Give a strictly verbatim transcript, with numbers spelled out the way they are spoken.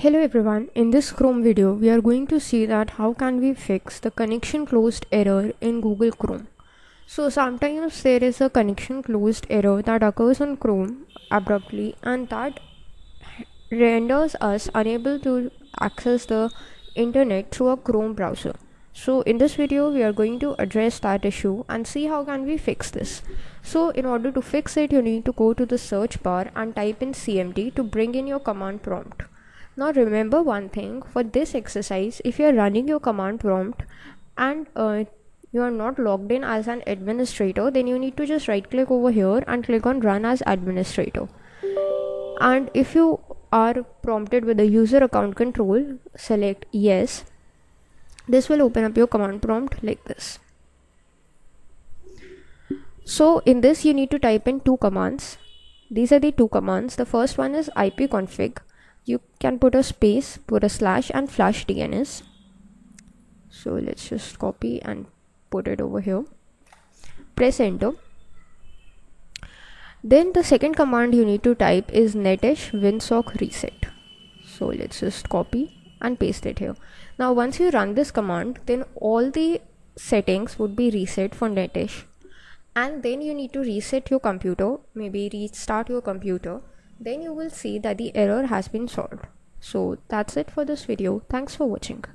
Hello everyone, in this Chrome video we are going to see that how can we fix the connection closed error in Google Chrome. So sometimes there is a connection closed error that occurs on Chrome abruptly and that renders us unable to access the internet through a Chrome browser. So in this video we are going to address that issue and see how can we fix this. So in order to fix it you need to go to the search bar and type in C M D to bring in your command prompt. Now remember one thing, for this exercise, if you are running your command prompt and uh, you are not logged in as an administrator, then you need to just right click over here and click on run as administrator. And if you are prompted with the user account control, select yes. This will open up your command prompt like this. So in this you need to type in two commands. These are the two commands. The first one is ipconfig. You can put a space, put a slash and flash D N S. So let's just copy and put it over here. Press enter. Then the second command you need to type is netsh winsock reset. So let's just copy and paste it here. Now once you run this command, then all the settings would be reset for netsh. And then you need to reset your computer, maybe restart your computer. Then you will see that the error has been solved. So that's it for this video. Thanks for watching.